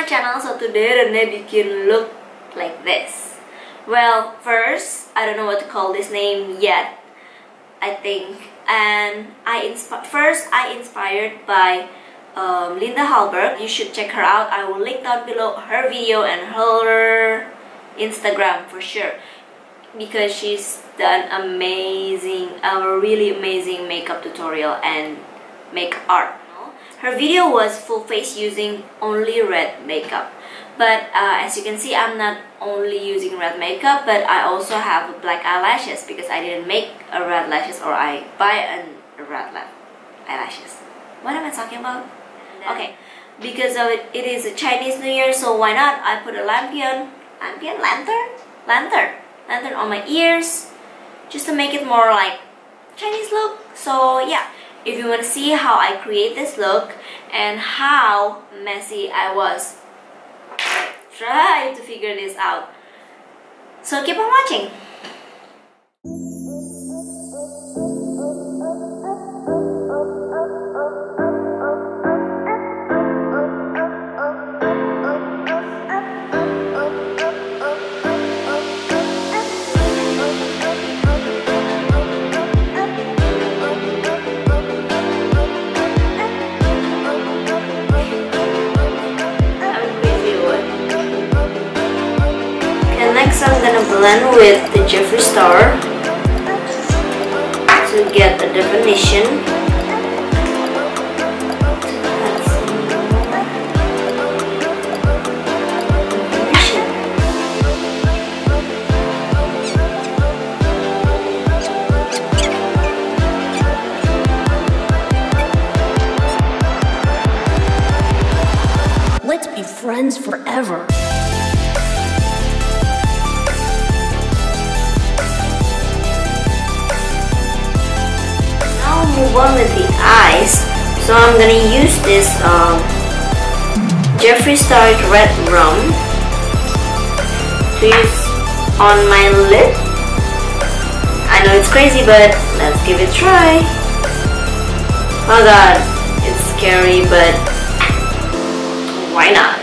my channel, so today Rene bikin look like this. Well, first, I don't know what to call this name yet, I think. And I inspired by Linda Hallberg. You should check her out. I will link down below her video and her Instagram for sure, because she's done a really amazing makeup tutorial and make art. Her video was full face using only red makeup, but as you can see, I'm not only using red makeup, but I also have black eyelashes because I didn't make a red lashes, or I buy a red eyelashes. What am I talking about? Okay, because of it is a Chinese New Year, so why not? I put a lantern on my ears, just to make it more like Chinese look. So yeah, if you want to see how I create this look and how messy I was trying to figure this out, so keep on watching. I'm gonna blend with the Jeffree Star to get the definition. Let's be friends forever. Move on with the eyes, so I'm gonna use this Jeffree Star Redrum to use on my lid. I know it's crazy, but let's give it a try. Oh god, it's scary, but why not?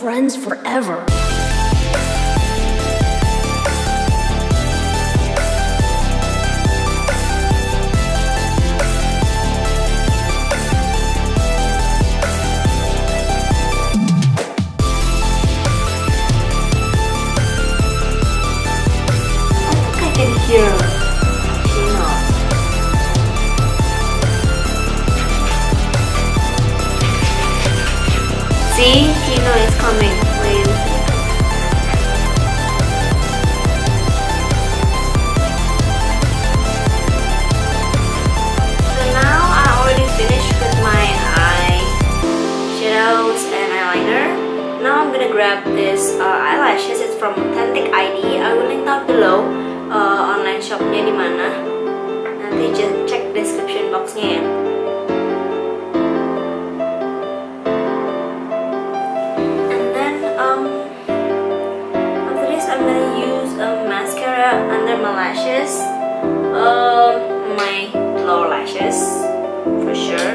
Friends forever. I can hear Kino. See? Kino is coming. Grab this eyelashes. It's from Authentic ID. I will link down below online shopnya di mana. Nanti just check description boxnya ya. And then after this, I'm gonna use a mascara under my lashes, my lower lashes for sure.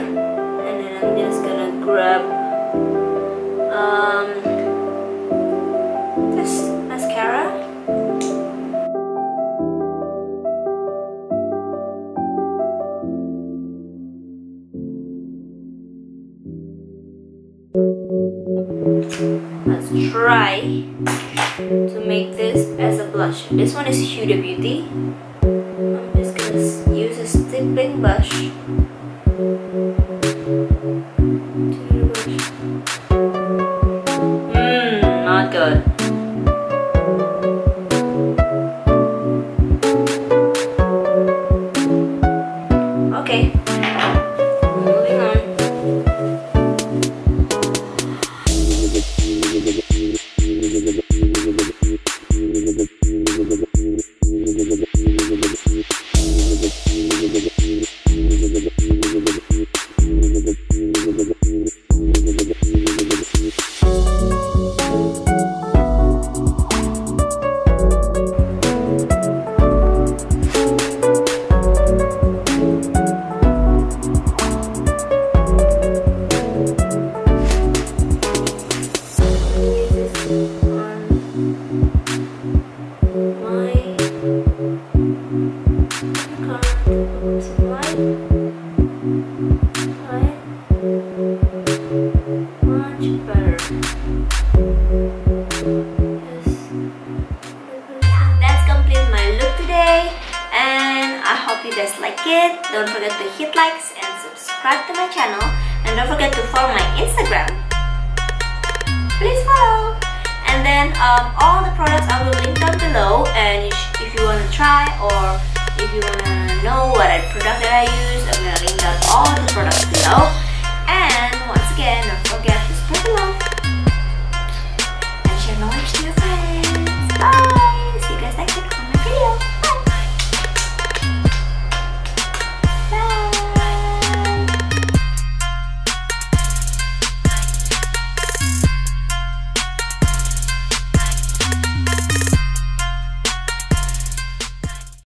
And then I'm just gonna grab try to make this as a blush. This one is Huda Beauty. I'm just gonna use it the stippling brush. Not good. Okay, moving on. Guys, like it, don't forget to hit likes and subscribe to my channel, and don't forget to follow my Instagram, please follow. And then all the products I will link down below, and if you want to try or if you want to know what product that I use, I'm gonna link down all the products below. And once again, don't forget to spread the love.